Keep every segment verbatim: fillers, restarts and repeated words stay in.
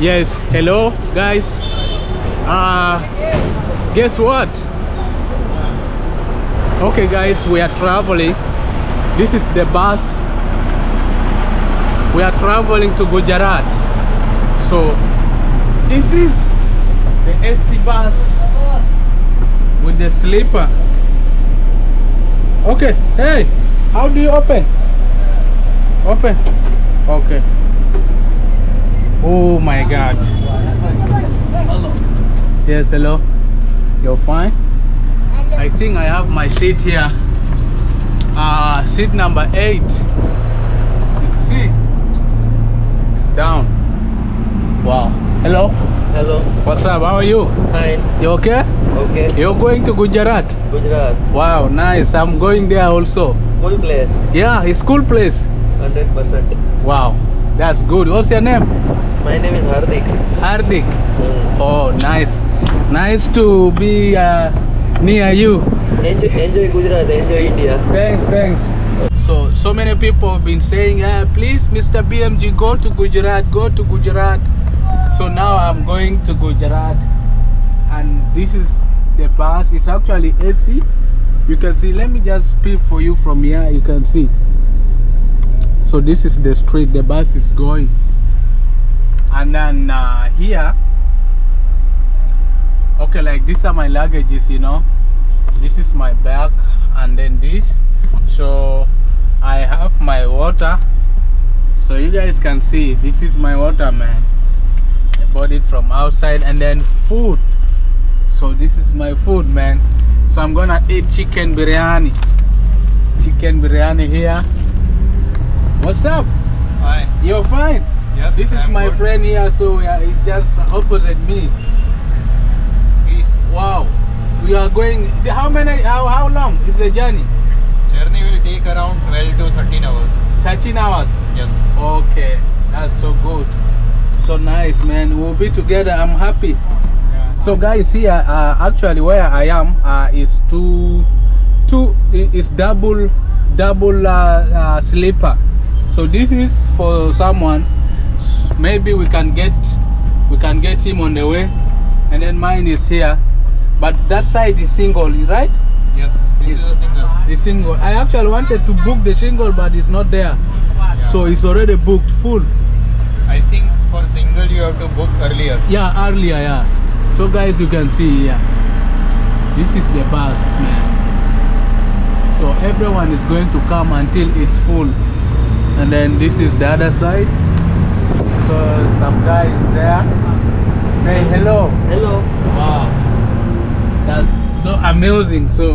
Yes, hello guys. Uh, guess what? Okay guys, we are traveling. This is the bus. We are traveling to Gujarat. So this is the A C bus with the sleeper. Okay, hey, how do you open? Open. Okay. Oh my god. Hello. Yes, hello. You're fine? Hello. I think I have my seat here. Uh, seat number eight. You can see? It's down. Wow. Hello. Hello. What's up? How are you? Fine. You okay? Okay. You're going to Gujarat? Gujarat. Wow, nice. I'm going there also. Cool place. Yeah, it's cool place. one hundred percent. Wow. That's good. What's your name? My name is Hardik. Hardik. Mm. Oh, nice. Nice to be uh, near you. Enjoy, enjoy Gujarat, enjoy India. Thanks, thanks. So, so many people have been saying, uh, please, Mister B M G, go to Gujarat, go to Gujarat. So now I'm going to Gujarat. And this is the bus. It's actually A C. You can see, let me just peep for you from here. You can see. So this is the street the bus is going, and then uh, here, okay, like these are my luggages, you know, this is my bag, and then this, so I have my water, so you guys can see this is my water, man. I bought it from outside, and then food, so this is my food, man. So I'm gonna eat chicken biryani, chicken biryani here. What's up? Fine. You're fine? Yes. This is I'm my good. friend here, so it's just opposite me. Peace. Wow. We are going. How many? How how long is the journey? Journey will take around twelve to thirteen hours. thirteen hours. Yes. Okay. That's so good. So nice, man. We'll be together. I'm happy. Yeah. So guys, here uh, actually where I am uh, is two, two is double, double uh, uh, sleeper. So this is for someone, maybe we can get we can get him on the way, and then mine is here, but that side is single, right? Yes, this it's, is a single. It's single. I actually wanted to book the single, but it's not there. Yeah. So it's already booked full. I think for single you have to book earlier. Yeah, earlier, yeah. So guys, you can see here, yeah. This is the bus, man. So everyone is going to come until it's full. And then this is the other side. So some guy is there. Say hello. Hello. Wow. That's so amazing. So,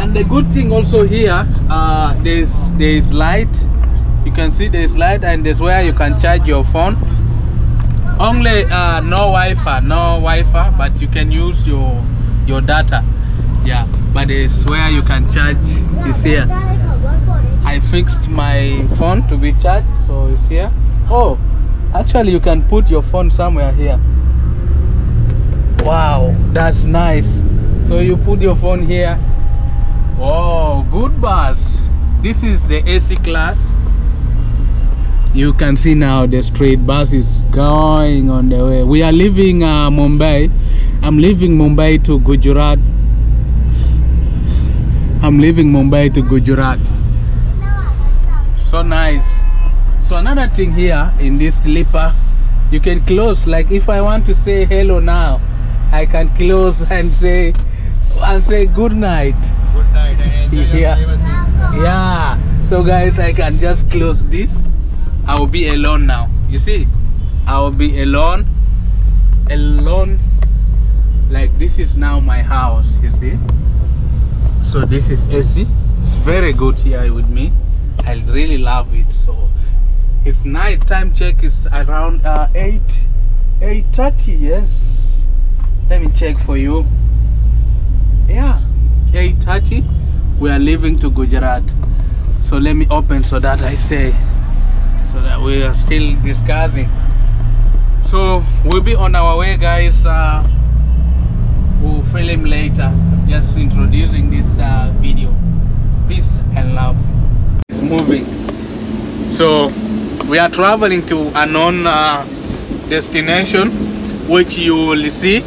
and the good thing also here, uh, there's there's light. You can see there's light, and there's where you can charge your phone. Only uh, no Wi-Fi, no Wi-Fi, but you can use your your data. Yeah. But there's where you can charge. It's here. I fixed my phone to be charged, so it's here. Oh, actually you can put your phone somewhere here. Wow, that's nice. So you put your phone here. Oh, good bus. This is the A C class. You can see now the street bus is going on the way. We are leaving uh, Mumbai. I'm leaving Mumbai to Gujarat. I'm leaving Mumbai to Gujarat. So nice. So another thing here in this sleeper, you can close, like if I want to say hello now, I can close and say and say good night. Good night. And enjoy yeah. Your privacy. Yeah. So guys, I can just close this. I will be alone now. You see, I will be alone, alone. Like this is now my house. You see. So this is A C. It's very good here with me. I really love it. So it's night time check is around uh, eight thirty. Yes, let me check for you. Yeah, eight thirty. We are leaving to Gujarat, so let me open so that I say so that we are still discussing. So we'll be on our way, guys. Uh, we'll film later, just introducing this uh, video. Peace and love. Moving. So we are traveling to a known uh, destination, which you will see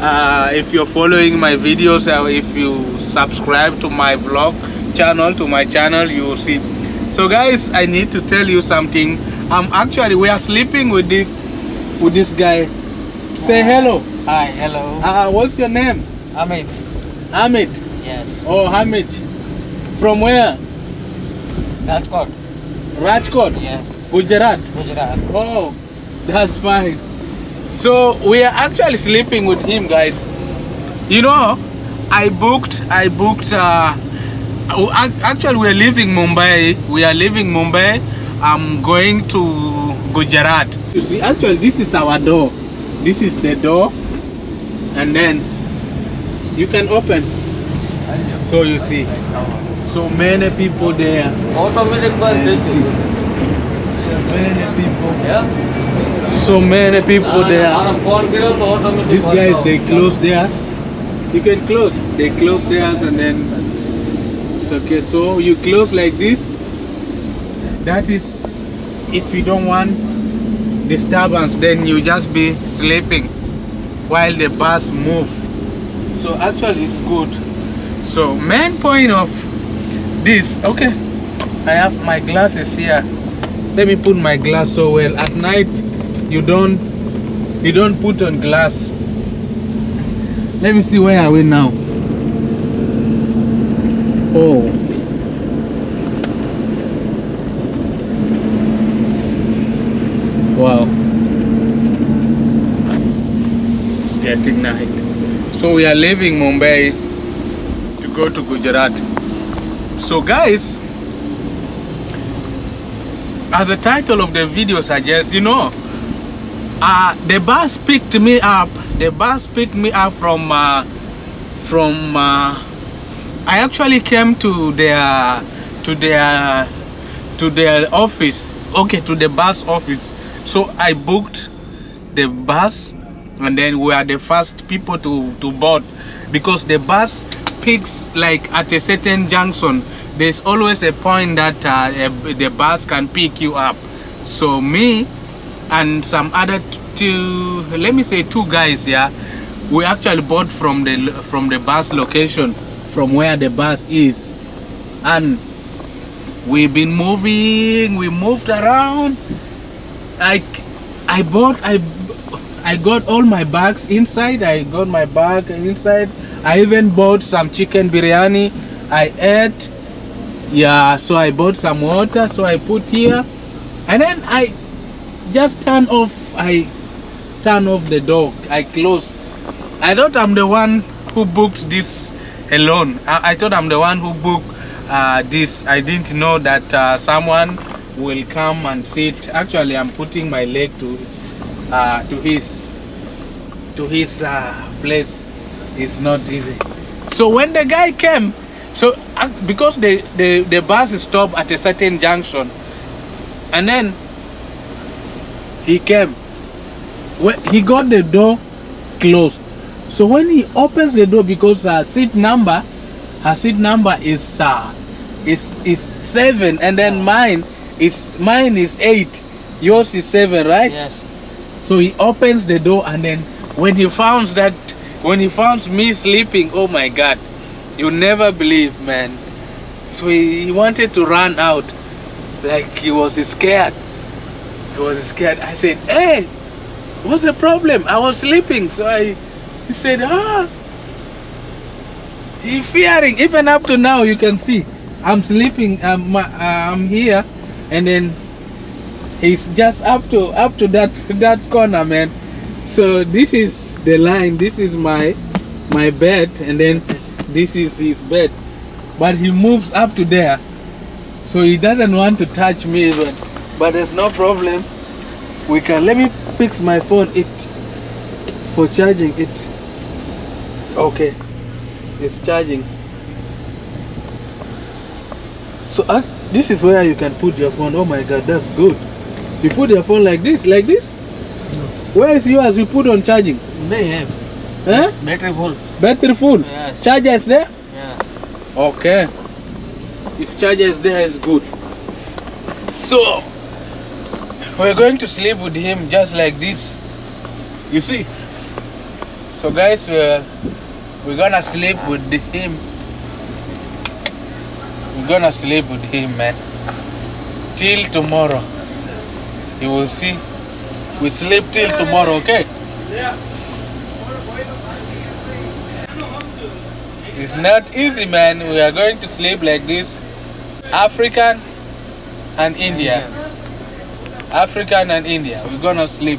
uh, if you're following my videos, or if you subscribe to my vlog channel, to my channel, you will see. So guys, I need to tell you something. I'm um, actually we are sleeping with this with this guy. Say hello. Hi, hello. Uh, what's your name? Amit. Amit. Yes. Oh, Amit. From where? Rajkot. Rajkot? Yes. Gujarat? Gujarat. Oh, that's fine. So, we are actually sleeping with him, guys. You know, I booked, I booked, uh, actually we are leaving Mumbai. We are leaving Mumbai. I'm going to Gujarat. You see, actually this is our door. This is the door. And then, you can open. So you see. So many people there. Automatic so many people. Yeah. So many people there. These guys, they close theirs. You can close. They close theirs and then it's okay. So you close like this. That is if you don't want disturbance, then you just be sleeping while the bus move. So actually it's good. So main point of this, okay, I have my glasses here. Let me put my glass. So well at night you don't you don't put on glass. Let me see, where are we now? Oh, wow, it's getting night. So we are leaving Mumbai to go to Gujarat. So guys, as the title of the video suggests, you know, uh, the bus picked me up. The bus picked me up from, uh, from. Uh, I actually came to their, to their, to their office. Okay, to the bus office. So I booked the bus, and then we are the first people to to board, because the bus picks like at a certain junction. There's always a point that uh, a, the bus can pick you up. So me and some other two, let me say two guys here, yeah, we actually bought from the from the bus location, from where the bus is, and we've been moving. We moved around. I I bought I I got all my bags inside. I got my bag inside. I even bought some chicken biryani. I ate, yeah. So I bought some water, so I put here, and then I just turn off I turn off the door. I close. I thought I'm the one who booked this alone. I, I thought I'm the one who booked uh, this. I didn't know that uh, someone will come and sit. Actually, I'm putting my leg to uh, to his to his uh, place. It's not easy. So when the guy came, so uh, because the, the the bus stopped at a certain junction, and then he came. When he got the door closed, so when he opens the door, because her seat number, her seat number is uh, is is seven, and then mine is mine is eight. Yours is seven, right? Yes. So he opens the door, and then when he found that. When he found me sleeping, oh my God, you never believe, man. So he, he wanted to run out, like he was scared. He was scared. I said, "Hey, what's the problem? I was sleeping." So I, he said, "Ah." He fearing. Even up to now, you can see, I'm sleeping. I'm uh, I'm here, and then he's just up to up to that that corner, man. So this is the line, this is my my bed, and then this is his bed, but he moves up to there, so he doesn't want to touch me even. But there's no problem, we can. Let me fix my phone it for charging it. Okay, it's charging. So uh, this is where you can put your phone. Oh my God, that's good. You put your phone like this, like this. Where is yours? You put on charging? They have. Eh? Battery full. Battery full? Yes. Charger is there? Yes. Okay. If charger is there, it's good. So, We're going to sleep with him just like this, you see. So guys, we're, we're gonna sleep with him. We're gonna sleep with him, man. Till tomorrow. You will see. We sleep till tomorrow, okay? Yeah. It's not easy, man. We are going to sleep like this. African and India. African and India. We're gonna sleep.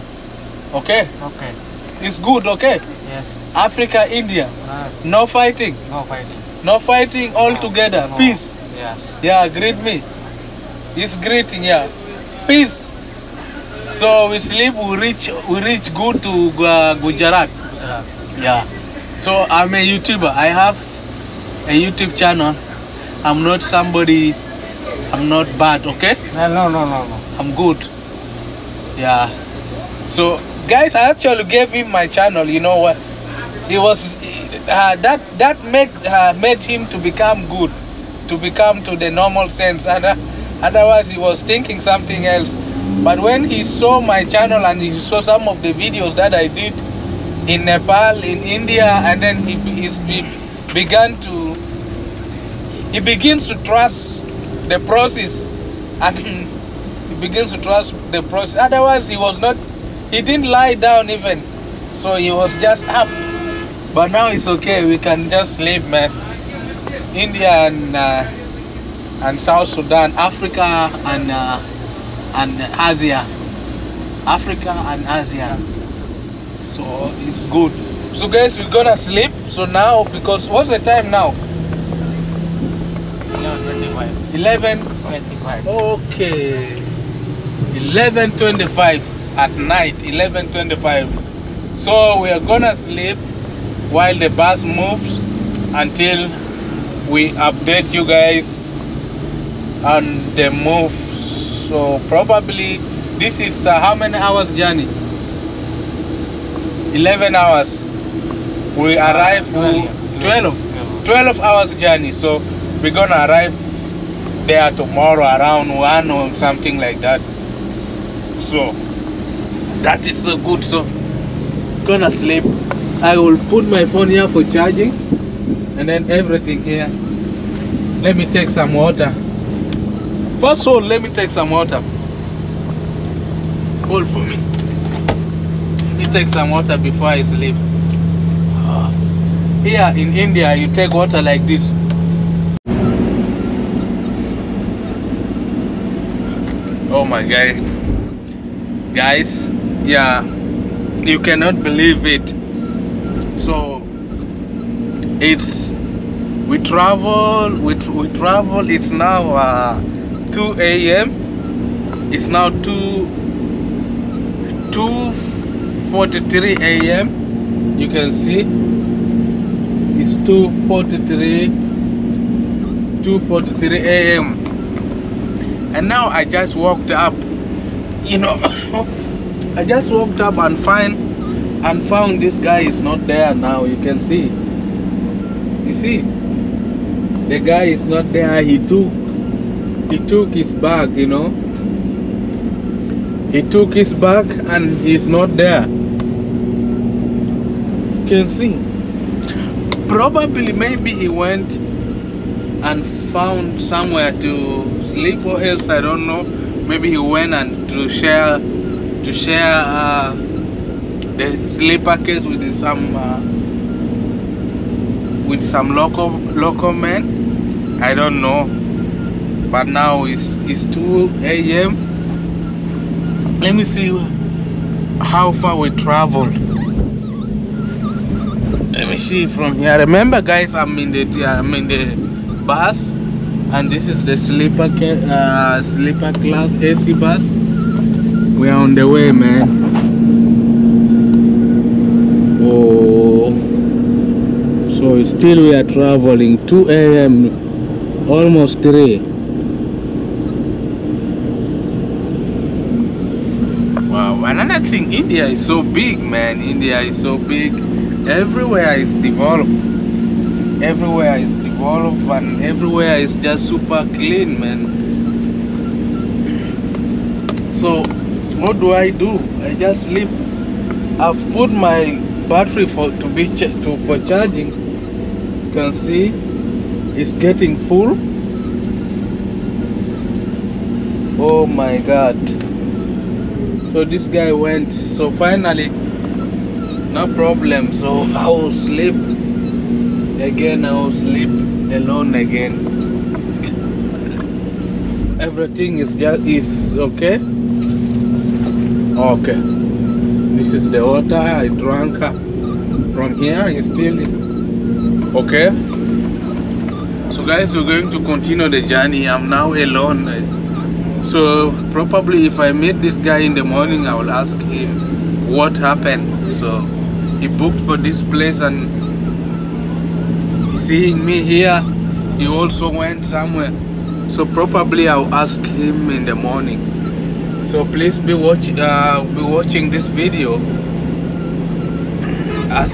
Okay? Okay. It's good, okay? Yes. Africa, India. Uh, no fighting. No fighting. No fighting all no, together. No. Peace. Yes. Yeah, greet me. It's greeting, yeah. Peace. So we sleep, we reach we reach good to uh, Gujarat. Gujarat. Yeah. So I'm a YouTuber. I have a YouTube channel. I'm not somebody, I'm not bad, okay? No, no, no, no. I'm good. Yeah. So guys, I actually gave him my channel, you know what? He was uh, that that make uh, made him to become good, to become to the normal sense. And uh, otherwise he was thinking something else. But when he saw my channel and he saw some of the videos that I did in Nepal, in India, and then he, he began to, he begins to trust the process, and he begins to trust the process. Otherwise he was not, he didn't lie down even, so he was just up. But now it's okay, we can just sleep, man. India and, uh, and South Sudan, Africa and uh, and Asia, Africa and Asia. So it's good. So guys, we're gonna sleep. So now, because what's the time now? eleven twenty-five. eleven twenty-five. Okay. eleven twenty-five at night. eleven twenty-five. So we are gonna sleep while the bus moves until we update you guys on the move. So probably this is uh, how many hours journey? eleven hours. We arrive twelve, twelve hours journey. So we're gonna arrive there tomorrow around one or something like that. So that is so good. So gonna sleep. I will put my phone here for charging, and then everything here. Let me take some water. First of all, let me take some water. Hold for me. Let me take some water before I sleep. Here in India, you take water like this. Oh my God. Guys, yeah, you cannot believe it. So, it's, we travel, we, we travel, it's now, uh, two A M It's now two forty-three A M You can see it's two forty-three A M And now I just walked up, you know. I just walked up and find and found this guy is not there now. You can see, you see, the guy is not there. He took. He took his bag, you know. He took his bag and he's not there. You can see. Probably, maybe he went and found somewhere to sleep, or else I don't know. Maybe he went and to share to share uh, the sleeper case with some uh, with some local local men. I don't know. But now it's, it's two A M Let me see how far we traveled. Let me see from here. Remember, guys, I'm in the I'm in the bus, and this is the sleeper uh, sleeper class A C bus. We are on the way, man. Oh, so still we are traveling. two A M almost three. Another thing, India is so big, man. India is so big. Everywhere is developed. Everywhere is developed, and everywhere is just super clean, man. So what do I do? I just sleep. I've put my battery for to be ch to for charging. You can see it's getting full. Oh my God. So this guy went. So finally, no problem. So I will sleep again. I will sleep alone again. Everything is just is okay. Okay. This is the water I drank from here. It's still okay. So guys, we're going to continue the journey. I'm now alone. So probably if I meet this guy in the morning, I will ask him what happened. So he booked for this place and seeing me here, he also went somewhere. So probably I'll ask him in the morning. So please be watch uh, be watching this video as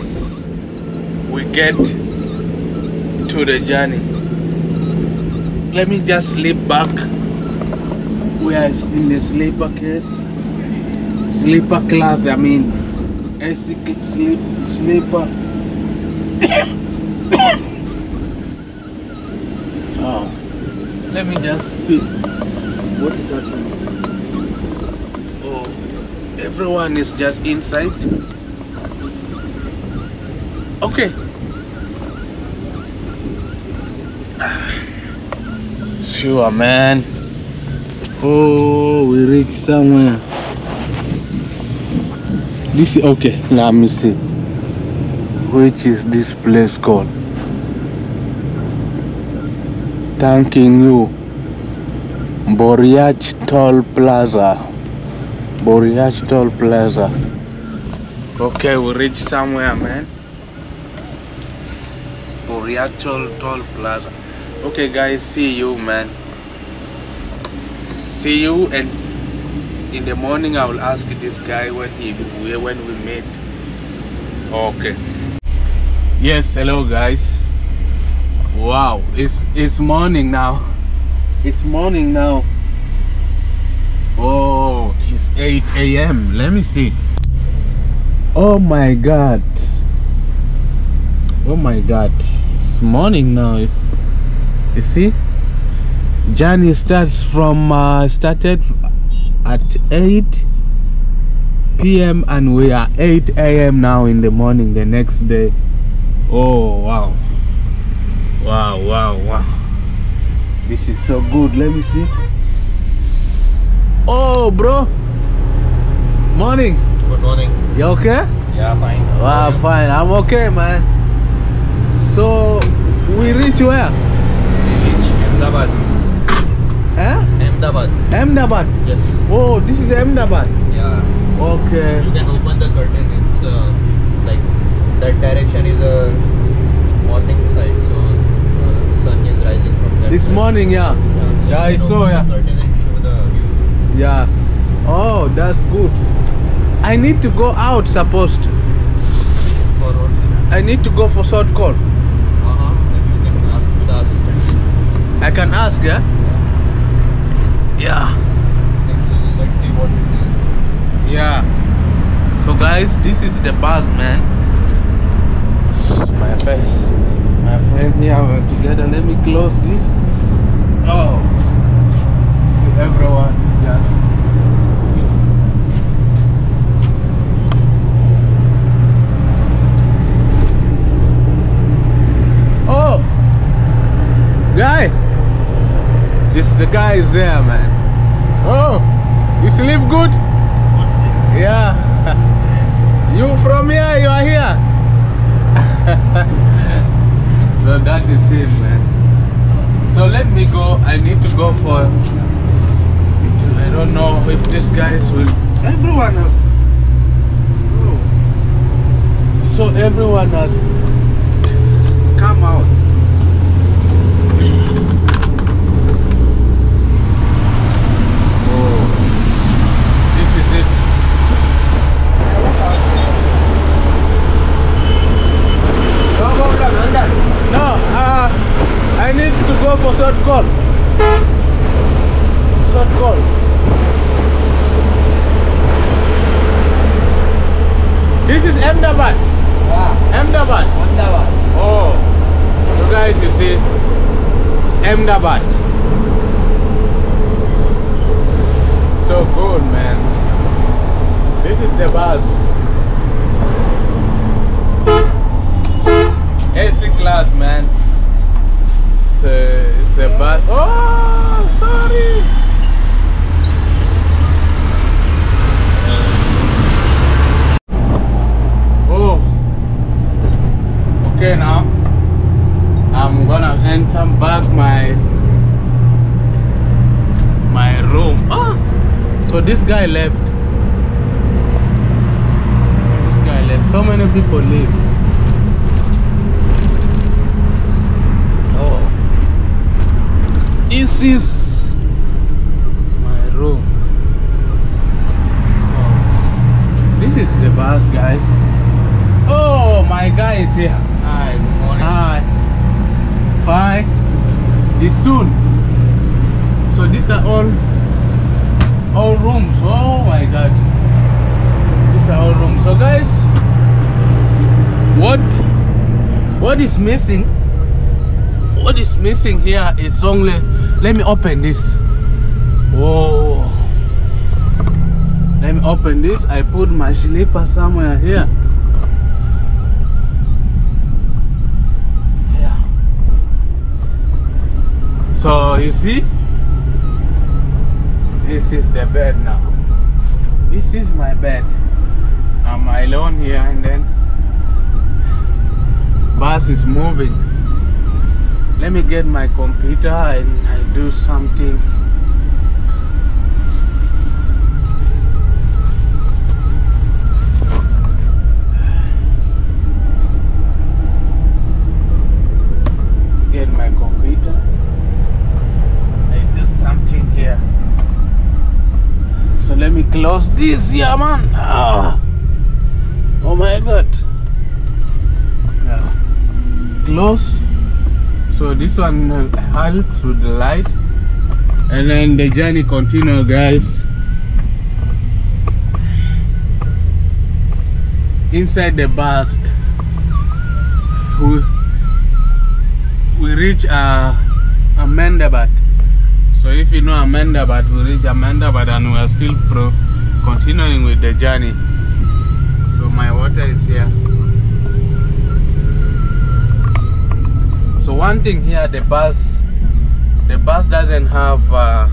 we get to the journey. Let me just sleep back. We are in the sleeper case, sleeper class. I mean, sleep sleeper. Oh, let me just speak. What is happening? Oh, everyone is just inside. Okay. Sure, man. Oh, we reach somewhere. This is okay. Let me see. Which is this place called? Thanking you, Bharuch Toll Plaza. Bharuch Toll Plaza. Okay, we reach somewhere, man. Bharuch Toll Plaza. Okay, guys, see you, man. See you, and in the morning I will ask this guy when he when we meet. Okay. Yes, hello guys. Wow, it's it's morning now. It's morning now. Oh, it's eight A M Let me see. Oh my God. Oh my God. It's morning now. You see? Journey starts from uh, started at eight P M and we are eight A M now in the morning the next day. Oh wow, wow, wow, wow, this is so good. Let me see. Oh bro, morning. Good morning. You okay? Yeah, fine. Wow, fine. I'm okay, man. So we reach where? We reach Ahmedabad. Huh? Ahmedabad. Ahmedabad? Yes. Oh, this is Ahmedabad? Yeah. Okay. You can open the curtain. It's uh, like that direction is a uh, morning side. So uh, sun is rising from that. This side. Morning, yeah. Yeah, so yeah I saw, yeah. The curtain and show the view. Yeah. Oh, that's good. I need to go out, supposed. For what? I need to go for short call. Uh-huh. You can ask to the assistant. I can ask, yeah? Yeah. Let's see what this is. Yeah. So guys, this is the bus, man. My face. My friend here, we're together. Let me close this. Oh. See, everyone is just. Oh. Guy. This the guy is there, man. Oh, you sleep good? Good sleep. Yeah. You from here, you are here. So that is it, man. So let me go. I need to go for, I don't know if these guys will, everyone else. Oh. So everyone has come out. Short call. This is Ahmedabad. Wow. Ahmedabad. Ahmedabad. Oh. You guys, you see, it's Ahmedabad. So good, man. This is the bus. A C class, man. It's a, it's a bus. Oh, sorry. Okay, now I'm gonna enter back my my room. Ah, so this guy left. This guy left. So many people leave. Oh, this is my room. So this is the bus, guys. Oh, my guy is here. Hi, good morning. Hi. Bye. It's soon. So these are all all rooms. Oh my god. These are all rooms. So guys, what what is missing? What is missing here is only, let me open this. Whoa. Let me open this. I put my slipper somewhere here. So you see, this is the bed now. This is my bed. I'm alone here, and then bus is moving. Let me get my computer and I do something. Get my computer. So let me close this, yeah man. Ah. Oh my god. Yeah. Close. So this one helps with the light. And then the journey continues, guys. Inside the bus, we, we reach uh, Ahmedabad. So if you know Ahmedabad, we reach Ahmedabad and we are still pro continuing with the journey. So my water is here. So one thing here, the bus, the bus doesn't have a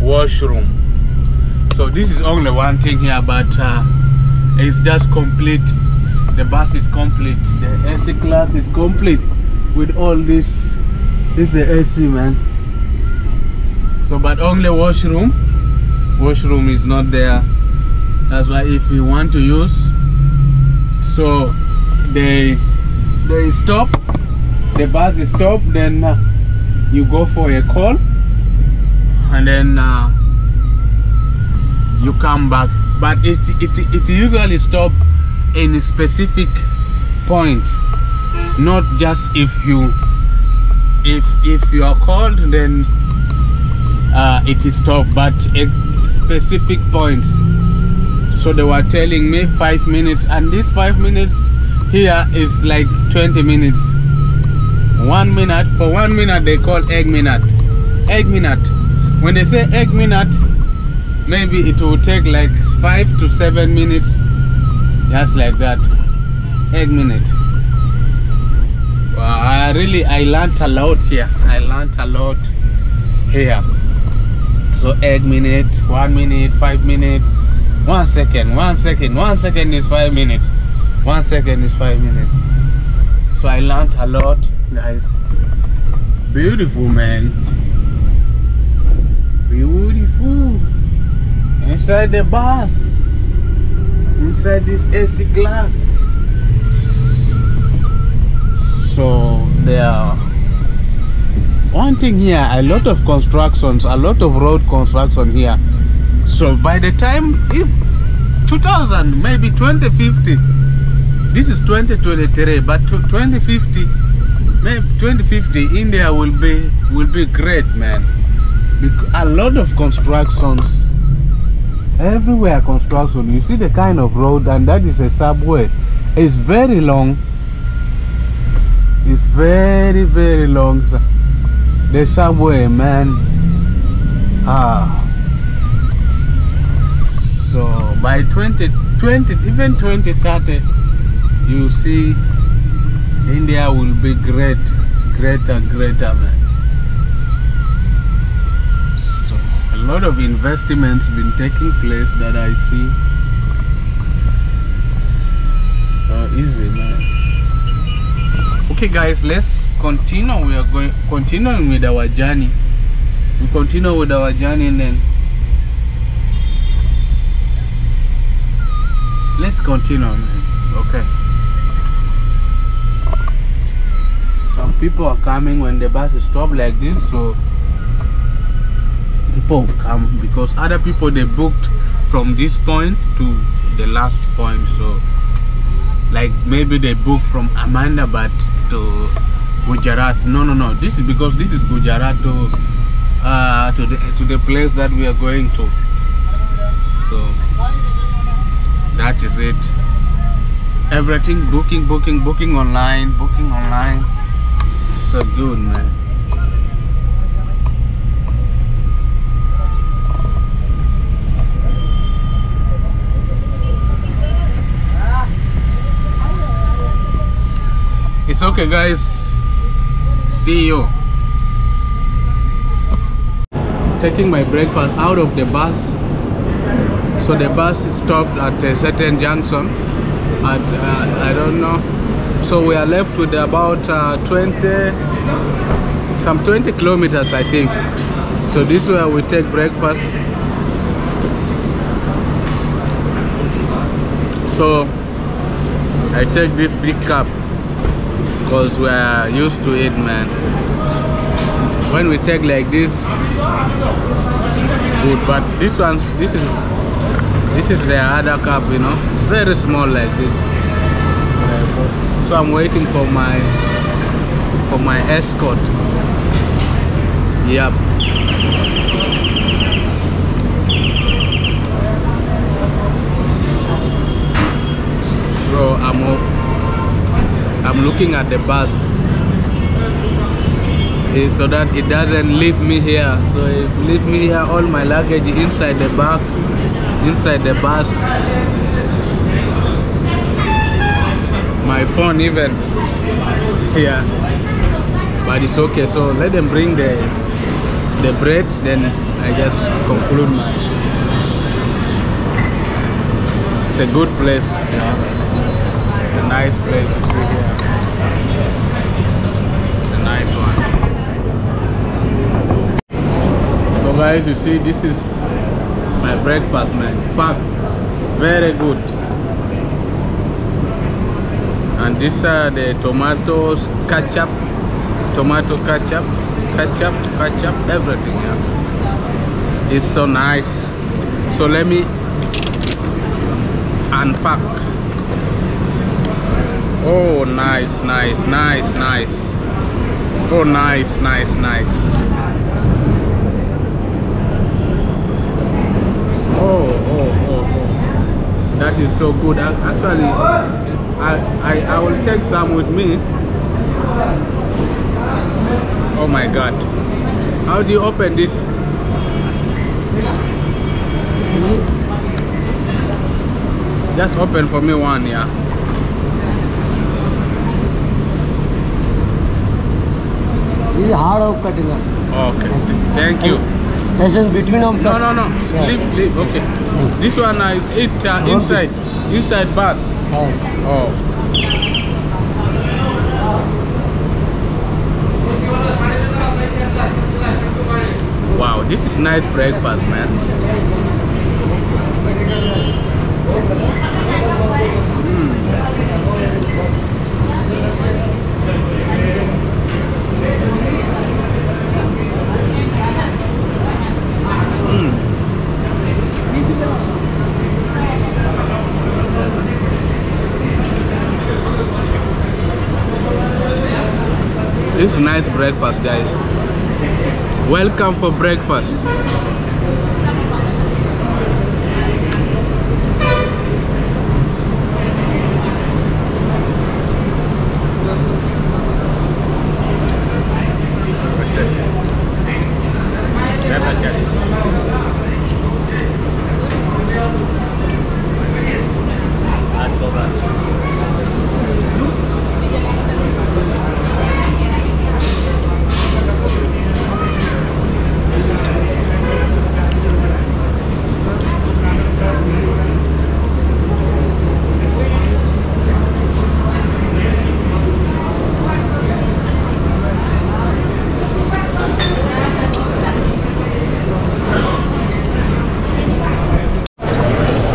washroom. So this is only one thing here, but uh, it's just complete. The bus is complete. The A C class is complete with all this. This is the A C, man. So, but only washroom, washroom is not there. That's why if you want to use, so they they stop, the bus is stop, then uh, you go for a call, and then uh, you come back. But it, it, it usually stop in a specific point, not just if you, if, if you are called, then Uh, it is tough, but at specific points. So they were telling me five minutes, and this five minutes here is like twenty minutes. One minute for one minute they call egg minute. Egg minute. When they say egg minute, maybe it will take like five to seven minutes, just like that. Egg minute. Wow, I really I learned a lot here. I learned a lot here. So eight minutes, one minute, five minutes, one second, one second, one second is five minutes, one second is five minutes. So I learned a lot, guys. Beautiful, man. Beautiful. Inside the bus, inside this A C class. So there are one thing here, a lot of constructions, a lot of road construction here. So by the time, if two thousand, maybe twenty fifty, this is twenty twenty-three, but twenty fifty, maybe twenty fifty, India will be will be great, man. A lot of constructions, everywhere construction. You see the kind of road, and that is a subway. It's very long. It's very very long. The subway, man. Ah. So by twenty twenty, even twenty thirty, you see, India will be great, greater, greater, man. So a lot of investments been taking place that I see. So easy, man. Okay, guys, let's continue. We are going continuing with our journey. We continue with our journey, and then let's continue, man. Okay. Some people are coming when the bus stop like this, so people come because other people they booked from this point to the last point. So like maybe they book from Ahmedabad to Gujarat. No, no, no. This is because this is Gujarat to uh, to the to the place that we are going to. So. That is it. Everything booking, booking, booking online, booking online. So good, man. It's okay, guys. See you. Taking my breakfast out of the bus. So the bus stopped at a certain junction, at uh, I don't know. So we are left with about uh, twenty, some twenty kilometers, I think. So this is where we take breakfast. So I take this big cup because we are used to it, man. When we take like this, it's good. But this one, this is. This is the other cup, you know, very small like this. So I'm waiting for my for my escort. Yep. So I'm I'm looking at the bus so that it doesn't leave me here. So it leave me here, all my luggage inside the bag. Inside the bus, my phone even here, but it's okay. So let them bring the the bread, then I just conclude. My it's a good place, you know. It's a nice place to see here. It's a nice one. So guys, you see, this is my breakfast, man. Packed, very good. And these are the tomatoes, ketchup, tomato ketchup, ketchup, ketchup, everything. Yeah. It's so nice. So let me unpack. Oh, nice, nice, nice, nice. Oh, nice, nice, nice. Oh, oh, oh, oh, that is so good. I, actually, I, I, I will take some with me. Oh my God. How do you open this? Just open for me one, yeah. This is hard of cutting up. Okay, thank you. This is between them. No, no, no. Yeah. Leave, leave. Okay. Yes. This one I eat uh, inside, inside bus. Yes. Oh. Wow, this is nice breakfast, man. This is nice breakfast, guys. Welcome for breakfast.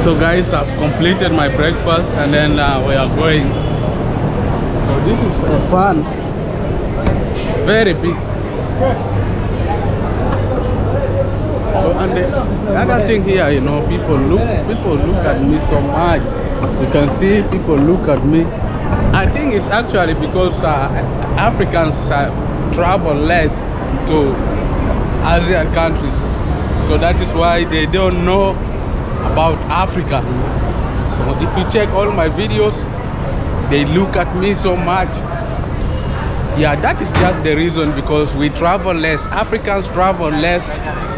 So guys, I've completed my breakfast and then uh, we are going. So this is for fun. It's very big. So and the other thing here, you know, people look people look at me so much. You can see people look at me. I think it's actually because uh, Africans uh, travel less to Asian countries, so that is why they don't know about Africa. So if you check all my videos, they look at me so much. Yeah, that is just the reason, because we travel less. Africans travel less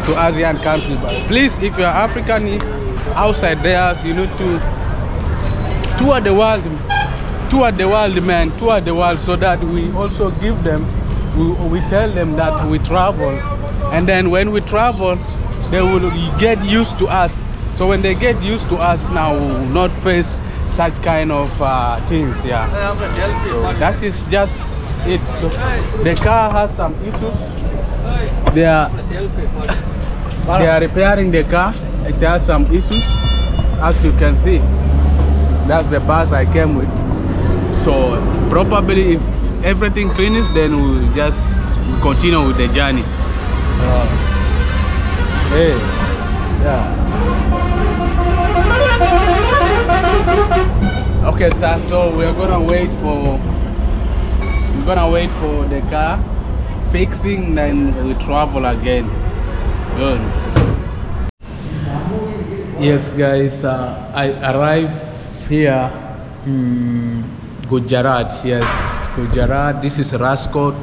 to Asian countries. Please, if you are African outside there, you need to tour the world. Tour the world, man. Tour the world, so that we also give them, we, we tell them that we travel, and then when we travel, they will get used to us. So when they get used to us now, we will not face such kind of uh, things. Yeah, so that is just it. So the car has some issues. They are they are repairing the car. It has some issues, as you can see. That's the bus I came with. So probably if everything finishes, then we'll just continue with the journey. Uh, hey, yeah. Okay, sir. So we are gonna wait for we're gonna wait for the car fixing, then we travel again. Good. Yes, guys. Uh, I arrived here. Mm, Gujarat, yes, Gujarat. This is Rajkot,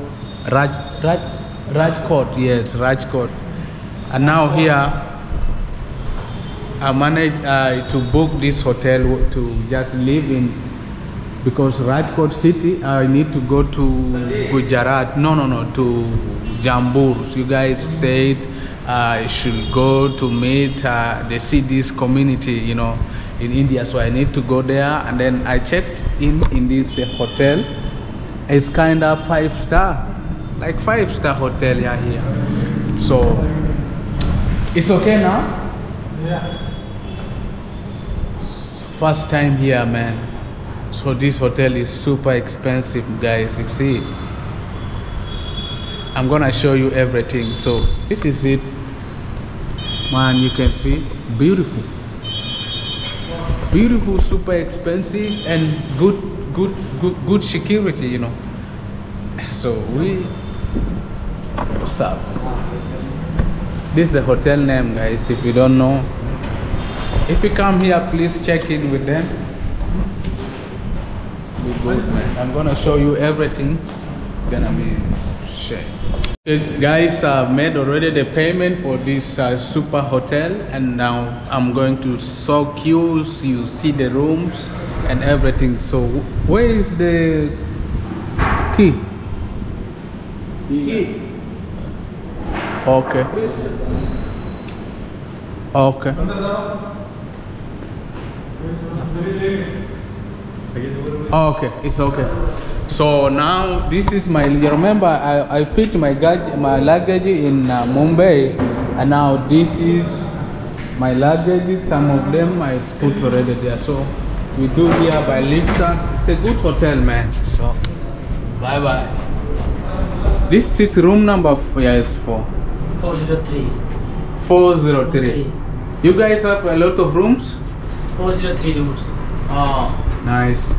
Raj, Raj, Rajkot, yes, Rajkot. And now here, I managed uh, to book this hotel to just live in, because Rajkot city, I need to go to Gujarat. No, no, no, to Jambur. You guys said I should go to meet uh, the city's community, you know, in India. So I need to go there, and then I checked in in this uh, hotel. It's kind of five star, like five star hotel yeah here. So it's okay now. Yeah, first time here, man. So this hotel is super expensive, guys. You see, I'm gonna show you everything. So this is it, man. You can see, beautiful, beautiful, super expensive, and good good good good security, you know. So we what's up this is the hotel name, guys. If you don't know, if you come here, please check in with them. Be good, man. I'm gonna show you everything. Gonna be shared. Okay, guys, I've uh, made already the payment for this uh, super hotel, and now I'm going to show you, so you see the rooms and everything. So where is the key? Key. Okay. Okay. Okay, it's okay. So now this is my, you remember I, I picked my, my luggage in uh, Mumbai, and now this is my luggage. Some of them I put already there. So we do here by lifter. It's a good hotel, man. So bye bye. This is room number four, yes, four. four zero three. four zero three. Three. You guys have a lot of rooms? four zero three rooms. Oh, nice.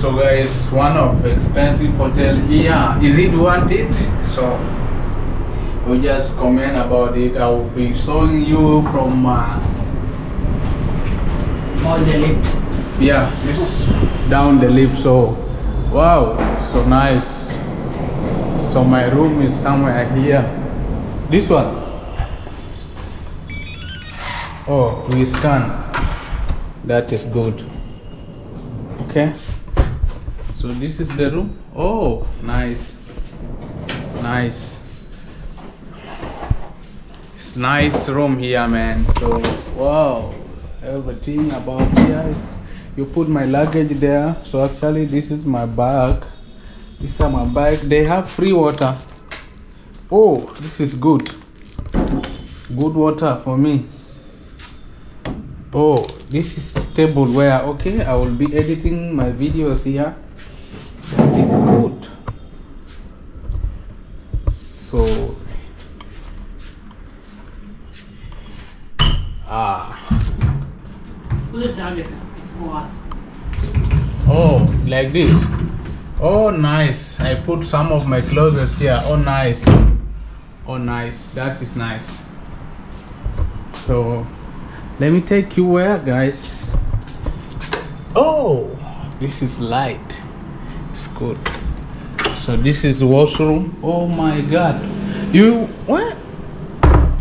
So guys, one of expensive hotel here. Is it worth it? So we we'll just comment about it. I will be showing you from uh, all the lift. Yeah, just down the lift. So wow, so nice. So my room is somewhere here. This one. Oh, we scan. That is good. Okay. So this is the room. Oh, nice, nice. It's nice room here, man. So wow, everything about here is, you put my luggage there. So actually, this is my bag. These are my bag. They have free water. Oh, this is good. Good water for me. Oh, this is stable where, okay, I will be editing my videos here. That is good. So ah, oh, like this. Oh, nice. I put some of my clothes here. Oh, nice. Oh, nice. That is nice. So let me take you where, guys. Oh, this is light. It's good. So this is washroom. Oh my God. You what?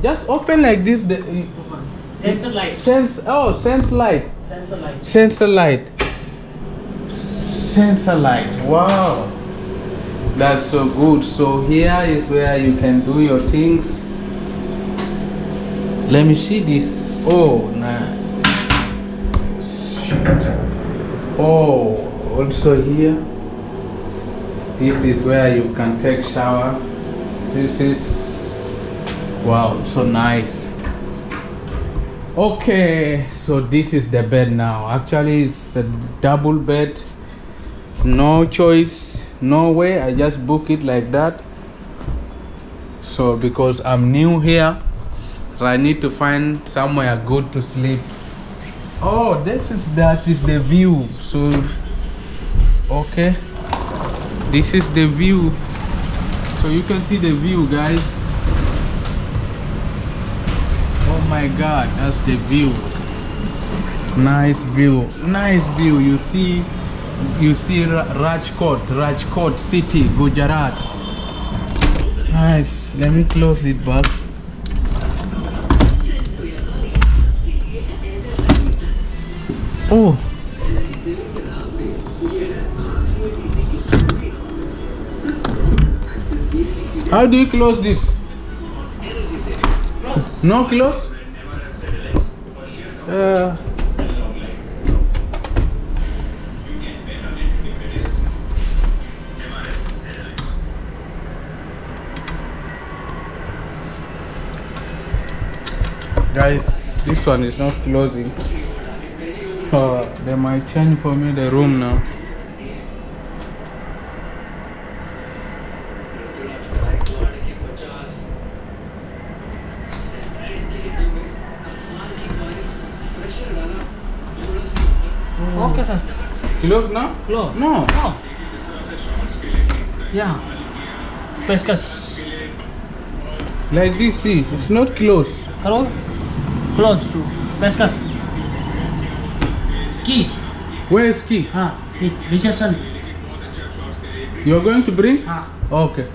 Just open like this. The open. Sensor light. Sense. Oh, sense light. Sensor light. Sensor light. Sensor light. Wow, that's so good. So here is where you can do your things. Let me see this. Oh, nice. Oh, also here. This is where you can take shower. This is, wow, so nice. Okay, so this is the bed now. Actually, it's a double bed. No choice, no way. I just book it like that. So because I'm new here, so I need to find somewhere good to sleep. Oh, this is that is the view. So okay, this is the view. So you can see the view, guys. Oh my God, that's the view. Nice view, nice view. You see, you see Rajkot, Rajkot city, Gujarat. Nice. Let me close it back. Oh, how do you close this? No close? Uh, guys, this one is not closing. Uh, they might change for me the room now. Oh. Okay, sir. Close now? Close. No. No. Yeah. Pescas. Like this, see, it's not close. Hello? Close. Pescas. Key. Where is key? Ah, reception. You are going to bring? Ah. Okay.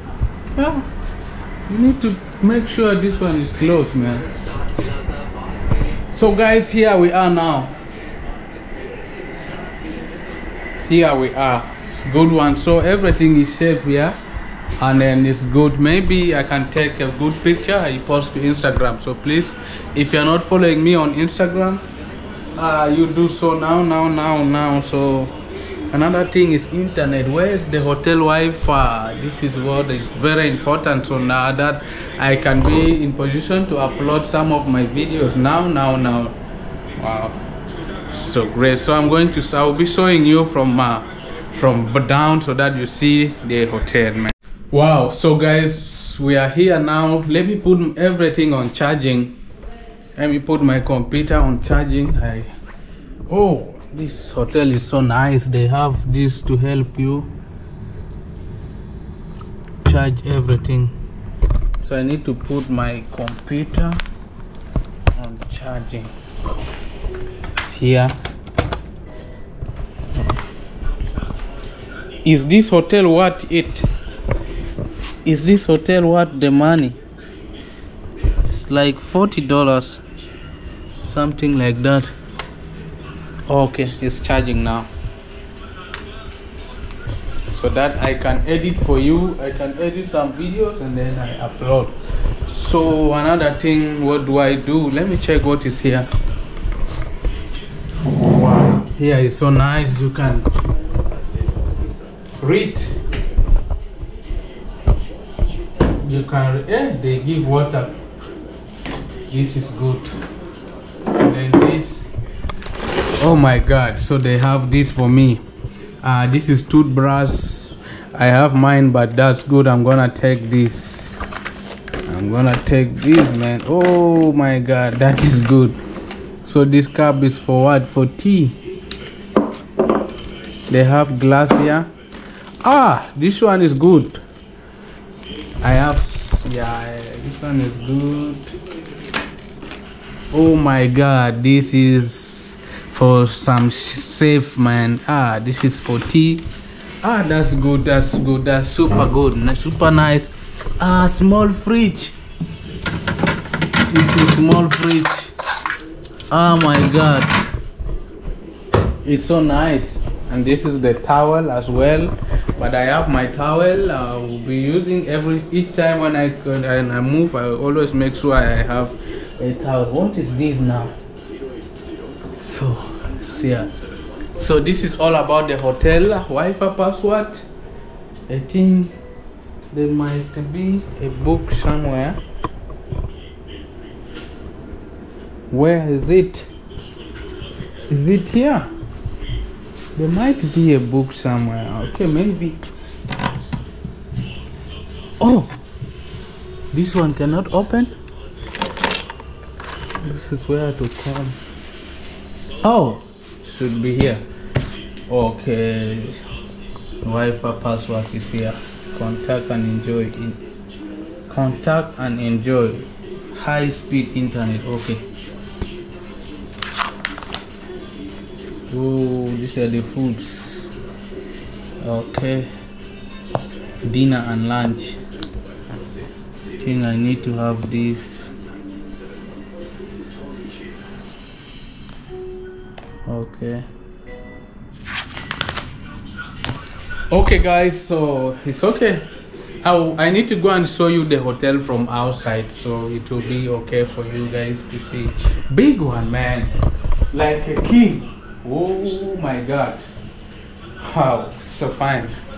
Yeah. You need to make sure this one is closed, man. So guys, here we are now. Here we are. It's good one. So everything is safe here. And then it's good. Maybe I can take a good picture. I post to Instagram. So please, if you're not following me on Instagram, Uh, you do so now, now, now, now. So another thing is internet. Where is the hotel Wi-Fi? This is what is very important. So now that I can be in position to upload some of my videos now, now, now. Wow, so great. So I'm going to, I'll be showing you from uh, from down so that you see the hotel, man. Wow. So guys, we are here now. Let me put everything on charging. Let me put my computer on charging. I oh, this hotel is so nice. They have this to help you charge everything. So I need to put my computer on charging. It's here. Is this hotel worth it? Is this hotel worth the money? It's like forty dollars. Something like that. Okay, it's charging now, so that I can edit for you. I can edit some videos and then I upload. So another thing, what do I do? Let me check what is here. Wow, here is so nice. You can read. You can. Eh, they give water. This is good. Then this Oh my god, so they have this for me. Uh, this is toothbrush. I have mine, but that's good. I'm gonna take this. I'm gonna take this, man. Oh my god, that is good. So this cup is for what? For tea. They have glass here. Ah, this one is good. I have, yeah, this one is good. Oh my god, this is for some safe, man. Ah, this is for tea. Ah, that's good, that's good, that's super good, super nice. Ah, small fridge. This is small fridge. Oh my god, it's so nice. And this is the towel as well, but I have my towel. I will be using every each time when I and I move. I always make sure I have a towel. What is this now? So yeah, so this is all about the hotel. Wi-Fi password. I think there might be a book somewhere. Where is it? Is it here? There might be a book somewhere. Okay, maybe. Oh, this one cannot open. This is where to come. Oh, should be here. Okay, Wi-Fi password is here. Contact and enjoy. Contact and enjoy. High speed internet. Okay. Oh, these are the foods. Okay, dinner and lunch. I think I need to have this. Okay. Okay, guys. So it's okay. I I need to go and show you the hotel from outside, so it will be okay for you guys to see. Big one, man, like a king. Oh my god, wow, so fine.